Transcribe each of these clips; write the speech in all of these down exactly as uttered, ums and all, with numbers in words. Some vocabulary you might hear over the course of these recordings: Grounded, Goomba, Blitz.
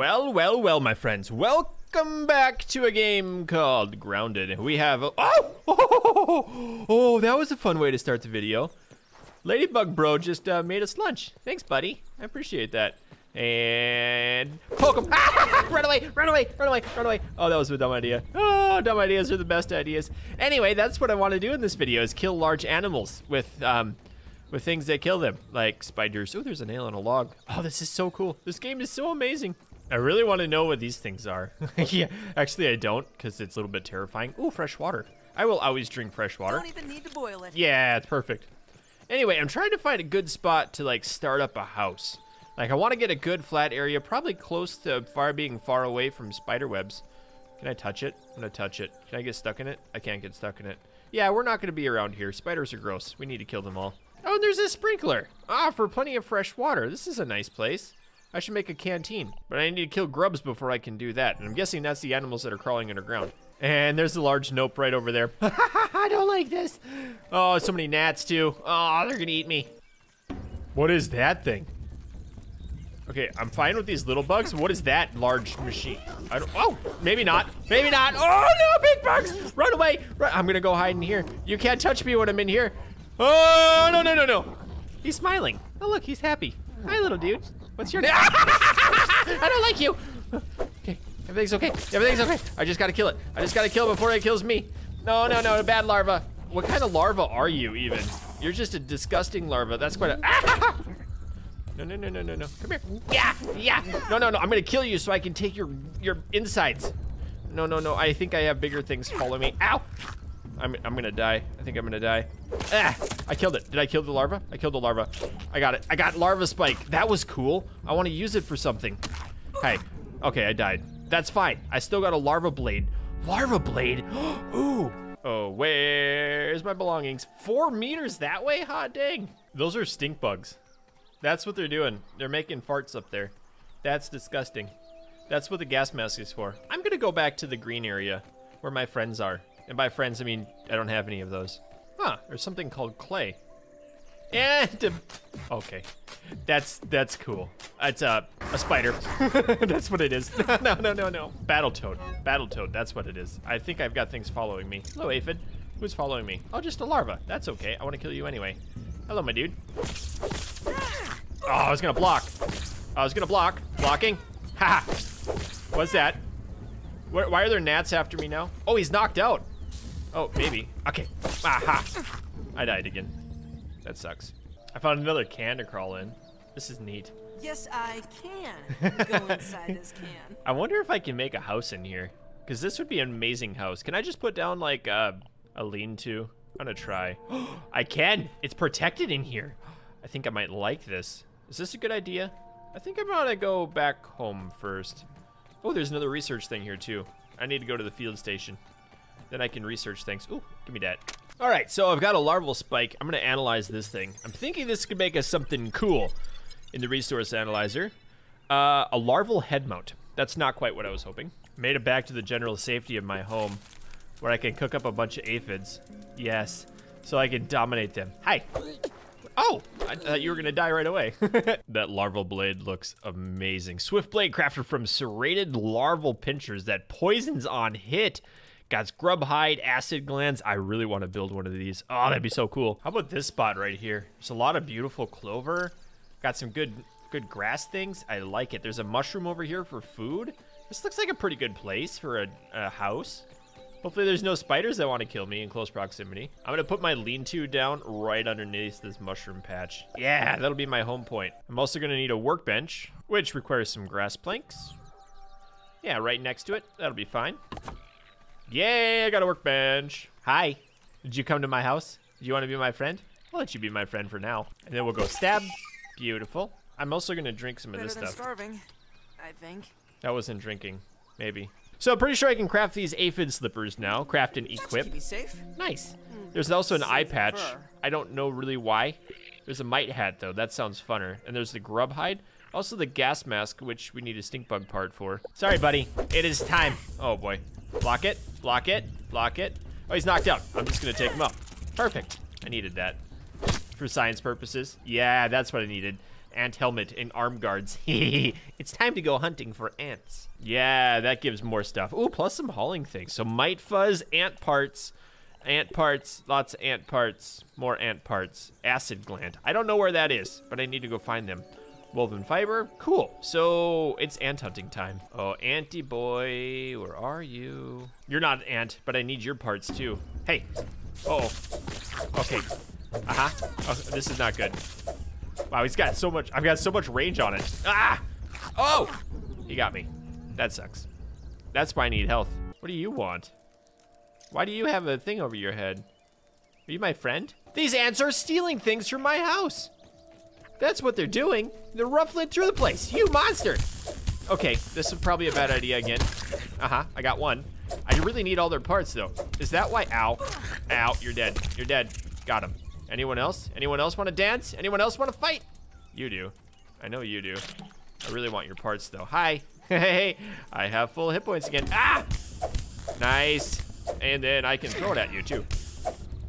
Well, well, well, my friends, welcome back to a game called Grounded. We have... A, oh! Oh, oh, oh, oh! Oh, that was a fun way to start the video. Ladybug Bro just uh, made us lunch. Thanks, buddy. I appreciate that. And... poke him! Ah, run away! Run away! Run away! Run away! Oh, that was a dumb idea. Oh, dumb ideas are the best ideas. Anyway, that's what I want to do in this video, is kill large animals with... um. with things that kill them, like spiders. Oh, there's a nail on a log. Oh, this is so cool. This game is so amazing. I really want to know what these things are. Yeah, actually I don't, because it's a little bit terrifying. Oh, fresh water. I will always drink fresh water. Don't even need to boil it. Yeah, it's perfect. Anyway, I'm trying to find a good spot to like start up a house. Like I want to get a good flat area, probably close to far being far away from spider webs. Can I touch it? I'm gonna touch it. Can I get stuck in it? I can't get stuck in it. Yeah, we're not gonna be around here. Spiders are gross. We need to kill them all. Oh, and there's a sprinkler. Ah, for plenty of fresh water. This is a nice place. I should make a canteen, but I need to kill grubs before I can do that. And I'm guessing that's the animals that are crawling underground. And there's a large nope right over there. I don't like this. Oh, so many gnats too. Oh, they're gonna eat me. What is that thing? Okay, I'm fine with these little bugs. What is that large machine? I don't, oh, maybe not, maybe not. Oh no, big bugs, run away. Run. I'm gonna go hide in here. You can't touch me when I'm in here. Oh, no, no, no, no. He's smiling. Oh, look, he's happy. Hi, little dude. What's your name? I don't like you. Okay, everything's okay. Everything's okay. I just gotta kill it. I just gotta kill it before it kills me. No, no, no, bad larva. What kind of larva are you, even? You're just a disgusting larva. That's quite a... No, no, no, no, no, no. Come here. Yeah, yeah. No, no, no, I'm gonna kill you so I can take your, your insides. No, no, no, I think I have bigger things following me. Ow. I'm, I'm gonna die. I think I'm gonna die. Ah, I killed it. Did I kill the larva? I killed the larva. I got it. I got larva spike. That was cool. I want to use it for something. Hey, okay, I died. That's fine. I still got a larva blade. Larva blade? Ooh. Oh, where's my belongings? Four meters that way? Hot dang. Those are stink bugs. That's what they're doing. They're making farts up there. That's disgusting. That's what the gas mask is for. I'm gonna go back to the green area where my friends are. And by friends, I mean, I don't have any of those. Huh, there's something called clay. And, okay. That's, that's cool. It's a, a spider. That's what it is. No, no, no, no. Battletoad, Battletoad, that's what it is. I think I've got things following me. Hello, aphid. Who's following me? Oh, just a larva. That's okay, I wanna kill you anyway. Hello, my dude. Oh, I was gonna block. I was gonna block. Blocking. Ha ha. What's that? Why are there gnats after me now? Oh, he's knocked out. Oh, maybe. Okay. Aha. I died again. That sucks. I found another can to crawl in. This is neat. Yes, I can go inside this can. I wonder if I can make a house in here, because this would be an amazing house. Can I just put down like uh, a lean-to? I'm gonna try. I can. It's protected in here. I think I might like this. Is this a good idea? I think I'm gonna go back home first. Oh, there's another research thing here too. I need to go to the field station. Then I can research things. Ooh, give me that. All right, so I've got a larval spike. I'm gonna analyze this thing. I'm thinking this could make us something cool in the resource analyzer. Uh, a larval head mount. That's not quite what I was hoping. Made it back to the general safety of my home where I can cook up a bunch of aphids. Yes, so I can dominate them. Hi. Oh, I thought you were gonna die right away. That larval blade looks amazing. Swift blade crafted from serrated larval pinchers that poisons on hit. Got scrub hide, acid glands. I really want to build one of these. Oh, that'd be so cool. How about this spot right here? There's a lot of beautiful clover. Got some good good grass things. I like it. There's a mushroom over here for food. This looks like a pretty good place for a, a house. Hopefully there's no spiders that want to kill me in close proximity. I'm gonna put my lean-to down right underneath this mushroom patch. Yeah, that'll be my home point. I'm also gonna need a workbench, which requires some grass planks. Yeah, right next to it. That'll be fine. Yay, I got a workbench. Hi, did you come to my house? Do you wanna be my friend? I'll let you be my friend for now. And then we'll go stab. Beautiful. I'm also gonna drink some of this stuff. Better than starving, I think. That wasn't drinking, maybe. So I'm pretty sure I can craft these aphid slippers now. Craft and equip. Nice. There's also an eye patch. I don't know really why. There's a mite hat though, that sounds funner. And there's the grub hide. Also the gas mask, which we need a stink bug part for. Sorry, buddy, it is time. Oh boy. Block it, block it, block it. Oh, he's knocked out. I'm just gonna take him up. Perfect, I needed that. For science purposes. Yeah, that's what I needed. ant helmet and arm guards. It's time to go hunting for ants. Yeah, that gives more stuff. Ooh, plus some hauling things. So mite fuzz, ant parts, ant parts, lots of ant parts, more ant parts, acid gland. I don't know where that is, but I need to go find them. Woven fiber, cool. So it's ant hunting time. Oh, anty boy, where are you? You're not an ant, but I need your parts too. Hey, uh-oh, okay. Uh-huh, oh, this is not good. Wow, he's got so much, I've got so much range on it. Ah, oh, he got me. That sucks. That's why I need health. What do you want? Why do you have a thing over your head? Are you my friend? These ants are stealing things from my house. That's what they're doing. They're ruffling through the place. You monster. Okay, this is probably a bad idea again. Uh-huh, I got one. I really need all their parts though. Is that why? Ow, ow, you're dead. You're dead. Got him. Anyone else? Anyone else want to dance? Anyone else want to fight? You do. I know you do. I really want your parts though. Hi. Hey, I have full hit points again. Ah! Nice. And then I can throw it at you too.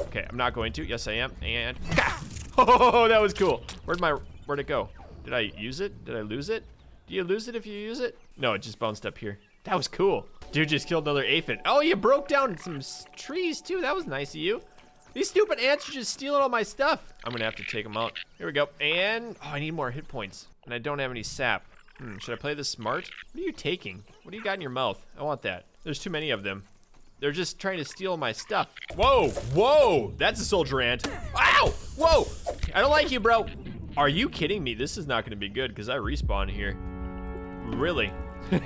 Okay, I'm not going to. Yes, I am. And, ah! Oh, that was cool. Where'd my, where'd it go? Did I use it? Did I lose it? Do you lose it if you use it? No, it just bounced up here. That was cool. Dude just killed another aphid. Oh, you broke down some trees too. That was nice of you. These stupid ants are just stealing all my stuff. I'm gonna have to take them out. Here we go. And, oh, I need more hit points. And I don't have any sap. Hmm, should I play this smart? What are you taking? What do you got in your mouth? I want that. There's too many of them. They're just trying to steal my stuff. Whoa, whoa, that's a soldier ant. Ow, whoa, I don't like you, bro. Are you kidding me? This is not gonna be good because I respawn here. Really? I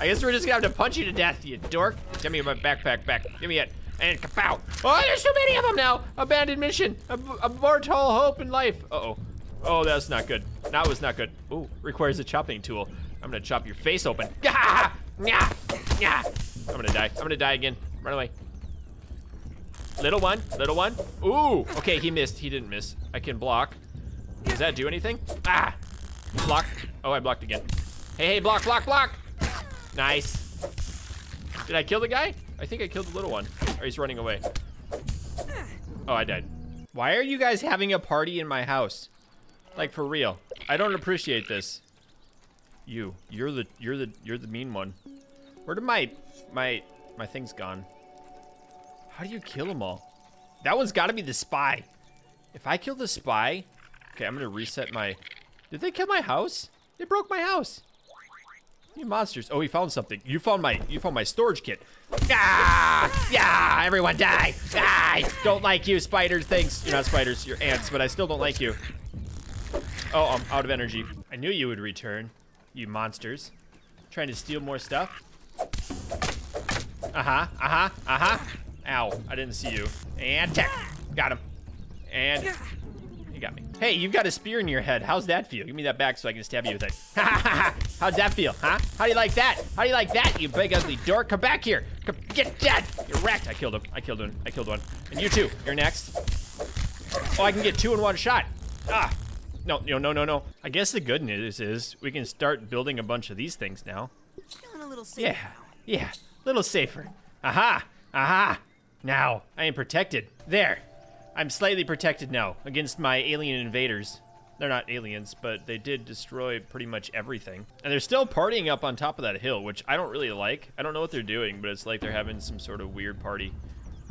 guess we're just gonna have to punch you to death, you dork. Give me my backpack back, give me it. And kapow. Oh, there's too many of them now. Abandoned mission, abort all hope in life. Uh-oh, oh, that's not good. That was not good. Ooh, requires a chopping tool. I'm gonna chop your face open. I'm gonna die, I'm gonna die again. Run away. Little one, little one. Ooh, okay, he missed, he didn't miss. I can block. Does that do anything? Ah, block. Oh, I blocked again. Hey, hey, block, block, block. Nice. Did I kill the guy? I think I killed the little one. Or he's running away. Oh, I died. Why are you guys having a party in my house? Like, for real. I don't appreciate this. You, you're the, you're the, you're the mean one. Where did my, my, my thing's gone. How do you kill them all? That one's gotta be the spy. If I kill the spy, okay, I'm gonna reset my, did they kill my house? They broke my house. You monsters. Oh, he found something. You found my, you found my storage kit. Ah, yeah, everyone die. Ah, I don't like you spider things. You're not spiders, you're ants, but I still don't like you. Oh, I'm out of energy. I knew you would return, you monsters. Trying to steal more stuff. Uh-huh, uh-huh, uh-huh. Ow, I didn't see you. And tech, got him. And you got me. Hey, you've got a spear in your head. How's that feel? Give me that back so I can stab you with it. Ha ha ha, how's that feel, huh? How do you like that? How do you like that, you big ugly dork? Come back here, come get that. You're wrecked. I killed him, I killed him, I killed one. And you too, you're next. Oh, I can get two in one shot. Ah, no, no, no, no, no. I guess the good news is we can start building a bunch of these things now. Feeling a little safe. Yeah, yeah. Little safer. Aha, aha. Now I am protected. There, I'm slightly protected now against my alien invaders. They're not aliens, but they did destroy pretty much everything. And they're still partying up on top of that hill, which I don't really like. I don't know what they're doing, but it's like they're having some sort of weird party.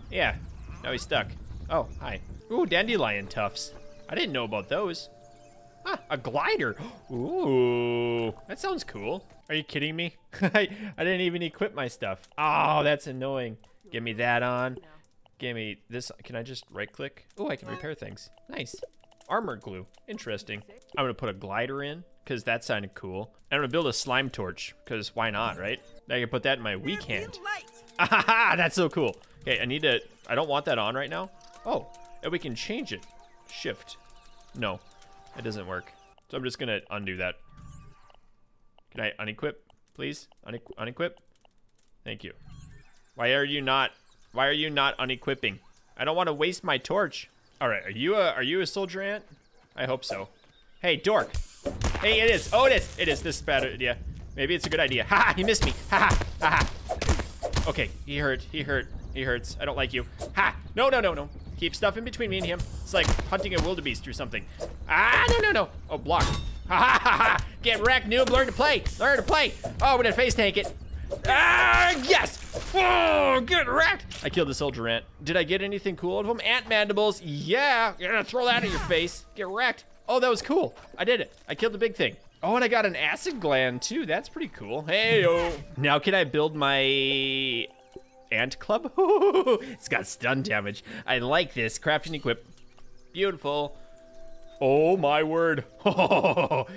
Yeah, now he's stuck. Oh, hi. Ooh, dandelion tufts. I didn't know about those. Ah, a glider. Ooh, that sounds cool. Are you kidding me? I, I didn't even equip my stuff. Oh, that's annoying. Give me that on. Give me this. Can I just right click? Oh, I can repair things. Nice. Armor glue. Interesting. I'm gonna put a glider in because that sounded cool. I'm gonna build a slime torch because why not, right? Now I can put that in my weak hand. Ah, that's so cool. Okay, I need to, I don't want that on right now. Oh, and we can change it. Shift. No. It doesn't work. So I'm just gonna undo that. Can I unequip, please? Une unequip? Thank you. Why are you not, why are you not unequipping? I don't wanna waste my torch. All right, are you a, are you a soldier ant? I hope so. Hey, dork. Hey, it is, oh, it is, it is, this is a bad idea. Maybe it's a good idea. Ha ha, he missed me, ha ha, ha ha. Okay, he hurt, he hurt, he hurts. I don't like you. Ha, no, no, no, no. Keep stuff in between me and him. It's like hunting a wildebeest or something. Ah, no, no, no. Oh, block. Ha ha ha ha! Get wrecked, noob. Learn to play. Learn to play. Oh, we're gonna face tank it. Ah, yes! Oh, get wrecked! I killed the soldier ant. Did I get anything cool out of them? Ant mandibles. Yeah, you're gonna throw that at your face. Get wrecked. Oh, that was cool. I did it. I killed the big thing. Oh, and I got an acid gland too. That's pretty cool. Hey-o. Now can I build my ant club? It's got stun damage. I like this. Craft and equip. Beautiful. Oh my word. Oh,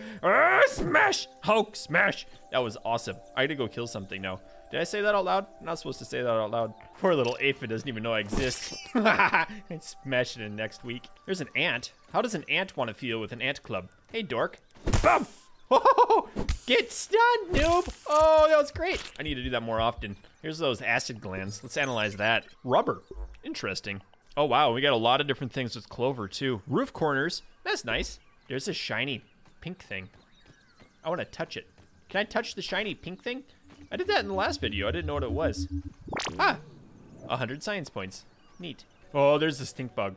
smash, Hulk smash. That was awesome. I gotta go kill something now. Did I say that out loud? I'm not supposed to say that out loud. Poor little aphid doesn't even know I exist. I'd smash it in next week. There's an ant. How does an ant want to feel with an ant club? Hey, dork. Boom! Oh, get stunned, noob. Oh, that was great. I need to do that more often. Here's those acid glands. Let's analyze that. Rubber. Interesting. Oh, wow. We got a lot of different things with clover, too. Roof corners. That's nice. There's a shiny pink thing. I want to touch it. Can I touch the shiny pink thing? I did that in the last video. I didn't know what it was. Ah, one hundred science points. Neat. Oh, there's the stink bug.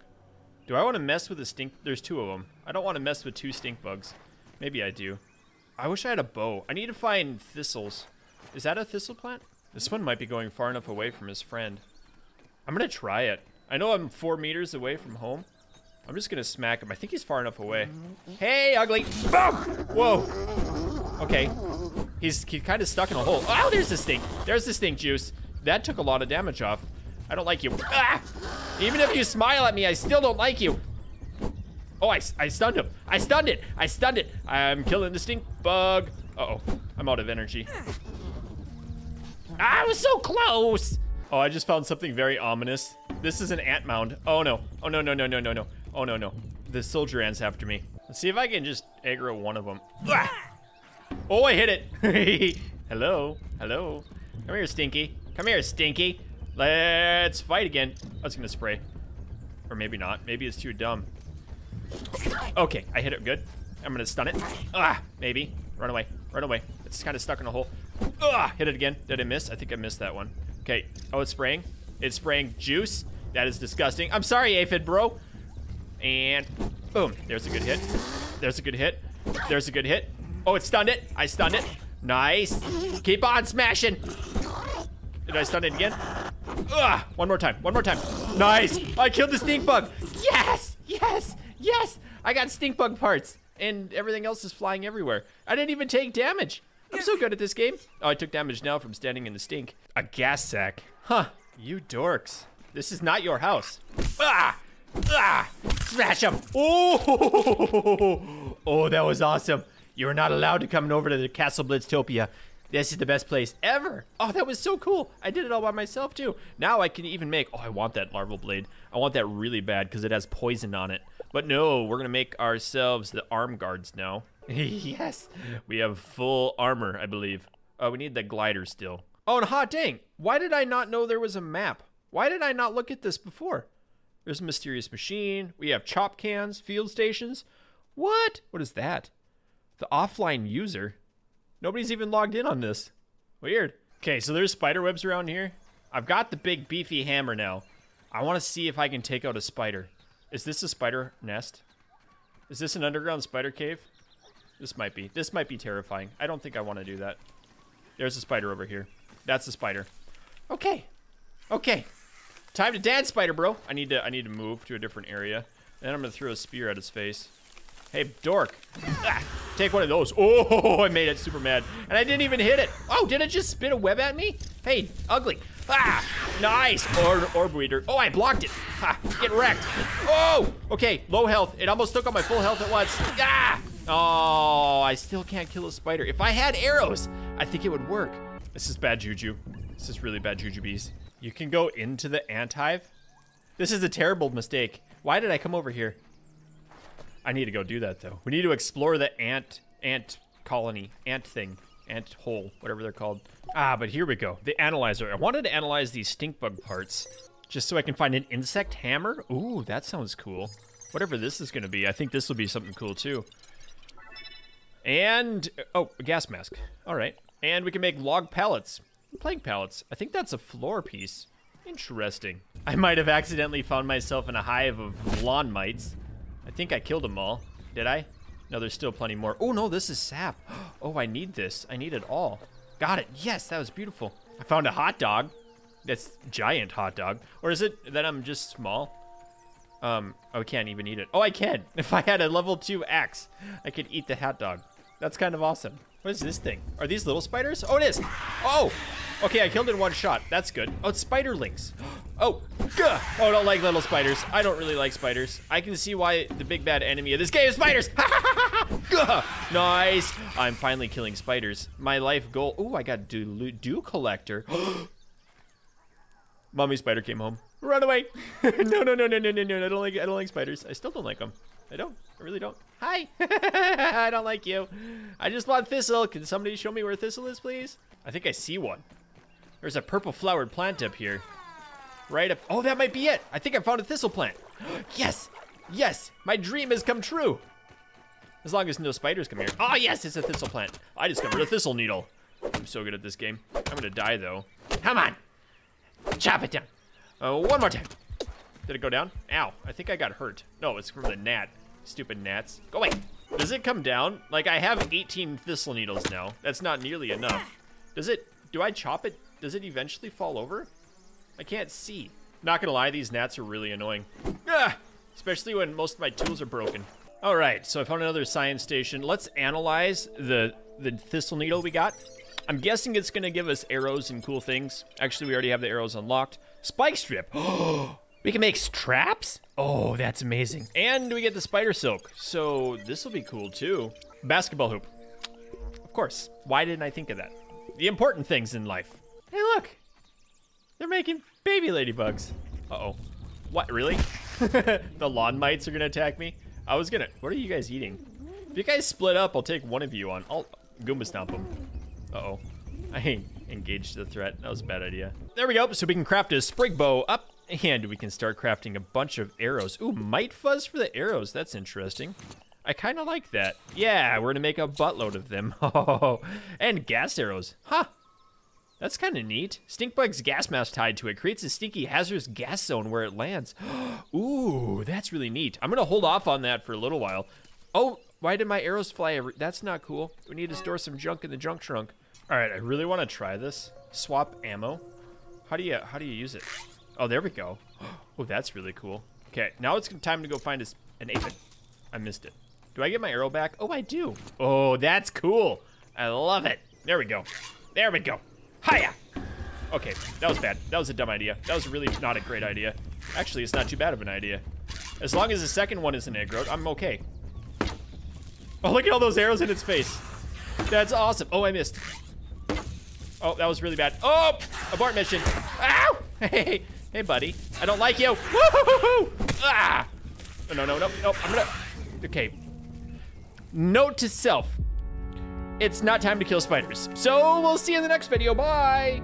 Do I want to mess with the stink? There's two of them. I don't want to mess with two stink bugs. Maybe I do. I wish I had a bow. I need to find thistles. Is that a thistle plant? This one might be going far enough away from his friend. I'm going to try it. I know I'm four meters away from home. I'm just gonna smack him. I think he's far enough away. Hey, ugly. Boom! Whoa. Okay. He's, he's kind of stuck in a hole. Oh, there's the stink. There's the stink juice. That took a lot of damage off. I don't like you. Ah! Even if you smile at me, I still don't like you. Oh, I, I stunned him. I stunned it. I stunned it. I'm killing the stink bug. Uh-oh. I'm out of energy. I was so close. Oh, I just found something very ominous. This is an ant mound. Oh, no. Oh, no, no, no, no, no, no. Oh, no, no. The soldier ant's after me. Let's see if I can just aggro one of them. Ah! Oh, I hit it. Hello. Hello. Come here, Stinky. Come here, Stinky. Let's fight again. I was gonna spray. Or maybe not. Maybe it's too dumb. Okay, I hit it good. I'm gonna stun it. Ah, maybe. Run away. Run away. It's kind of stuck in a hole. Ah, hit it again. Did I miss? I think I missed that one. Okay. Oh, it's spraying. It's spraying juice. That is disgusting. I'm sorry, aphid, bro. And boom. There's a good hit. There's a good hit. There's a good hit. Oh, it stunned it. I stunned it. Nice. Keep on smashing. Did I stun it again? Ugh. One more time. One more time. Nice. I killed the stink bug. Yes. Yes. Yes. I got stink bug parts. And everything else is flying everywhere. I didn't even take damage. I'm so good at this game. Oh, I took damage now from standing in the stink. A gas sack. Huh. You dorks. This is not your house. Ah! Ah! Smash him. Oh! Oh, that was awesome. You're not allowed to come over to the Castle Blitztopia. This is the best place ever. Oh, that was so cool. I did it all by myself, too. Now I can even make... Oh, I want that larval blade. I want that really bad because it has poison on it. But no, we're going to make ourselves the arm guards now. Yes, we have full armor, I believe. Oh, we need the glider still. Oh, and hot dang, why did I not know there was a map? Why did I not look at this before? There's a mysterious machine. We have chop cans, field stations. What? What is that? The offline user? Nobody's even logged in on this. Weird. Okay, so there's spider webs around here. I've got the big beefy hammer now. I want to see if I can take out a spider. Is this a spider nest? Is this an underground spider cave? This might be. This might be terrifying. I don't think I want to do that. There's a spider over here. That's a spider. Okay. Okay. Time to dance, spider bro. I need to I need to move to a different area. Then I'm going to throw a spear at his face. Hey, dork. Ah, take one of those. Oh, I made it super mad. And I didn't even hit it. Oh, did it just spit a web at me? Hey, ugly. Ah, nice. Orb, orb weeder. Oh, I blocked it. Ha, get wrecked. Oh, okay. Low health. It almost took out my full health at once. Ah. Oh, I still can't kill a spider. If I had arrows, I think it would work. This is bad juju. This is really bad juju bees. You can go into the ant hive. This is a terrible mistake. Why did I come over here? I need to go do that though. We need to explore the ant, ant colony, ant thing, ant hole, whatever they're called. Ah, but here we go. The analyzer. I wanted to analyze these stink bug parts just so I can find an insect hammer. Ooh, that sounds cool. Whatever this is gonna be, I think this will be something cool too. And, oh, a gas mask. All right. And we can make log pallets, plank pallets. I think that's a floor piece. Interesting. I might have accidentally found myself in a hive of lawn mites. I think I killed them all. Did I? No, there's still plenty more. Oh, no, this is sap. Oh, I need this. I need it all. Got it. Yes, that was beautiful. I found a hot dog. That's giant hot dog. Or is it that I'm just small? Um, oh, I can't even eat it. Oh, I can. If I had a level two axe, I could eat the hot dog. That's kind of awesome. What is this thing? Are these little spiders? Oh, it is. Oh, okay. I killed it in one shot. That's good. Oh, it's spiderlings. Oh, gah. Oh, I don't like little spiders. I don't really like spiders. I can see why the big bad enemy of this game is spiders. Gah. Nice. I'm finally killing spiders. My life goal. Oh, I got do, do collector. Mommy spider came home. Run away. no, no, no, no, no, no, no. I don't like, I don't like spiders. I still don't like them. I don't. I really don't. Hi. I don't like you. I just want thistle. Can somebody show me where thistle is, please? I think I see one. There's a purple flowered plant up here. Right up. Oh, that might be it. I think I found a thistle plant. Yes. Yes. My dream has come true. As long as no spiders come here. Oh, yes. It's a thistle plant. I discovered a thistle needle. I'm so good at this game. I'm going to die, though. Come on. Chop it down. Oh, one more time. Did it go down? Ow, I think I got hurt. No, it's from the gnat. Stupid gnats. Go away. Does it come down? Like, I have eighteen thistle needles now. That's not nearly enough. Does it, do I chop it? Does it eventually fall over? I can't see. Not gonna lie, these gnats are really annoying. Ah, especially when most of my tools are broken. All right, so I found another science station. Let's analyze the, the thistle needle we got. I'm guessing it's gonna give us arrows and cool things. Actually, we already have the arrows unlocked. Spike strip. Oh, we can make straps? Oh, that's amazing. And we get the spider silk. So this will be cool too. Basketball hoop. Of course. Why didn't I think of that? The important things in life. Hey, look. They're making baby ladybugs. Uh-oh. What, really? The lawn mites are gonna attack me? I was gonna, what are you guys eating? If you guys split up, I'll take one of you on. I'll Goomba stomp them. Uh-oh. I engaged the threat. That was a bad idea. There we go. So we can craft a sprig bow up and we can start crafting a bunch of arrows. Ooh, mite fuzz for the arrows. That's interesting. I kind of like that. Yeah, we're gonna make a buttload of them. Oh, and gas arrows. Huh. That's kind of neat. Stinkbug's gas mask tied to it creates a stinky hazardous gas zone where it lands. Ooh, that's really neat. I'm gonna hold off on that for a little while. Oh, why did my arrows fly every- That's not cool. We need to store some junk in the junk trunk. All right, I really want to try this. Swap ammo. How do you how do you use it? Oh, there we go. Oh, that's really cool. Okay, now it's time to go find a, an aphid. I missed it. Do I get my arrow back? Oh, I do. Oh, that's cool. I love it. There we go. There we go. Hiya. Okay, that was bad. That was a dumb idea. That was really not a great idea. Actually, it's not too bad of an idea. As long as the second one isn't aggroed, I'm okay. Oh, look at all those arrows in its face. That's awesome. Oh, I missed. Oh, that was really bad. Oh, abort mission. Ow! Hey, hey, buddy. I don't like you. Woo-hoo-hoo-hoo! Ah! Oh, no, no, no, no, I'm gonna, okay. Note to self, it's not time to kill spiders. So we'll see you in the next video, bye.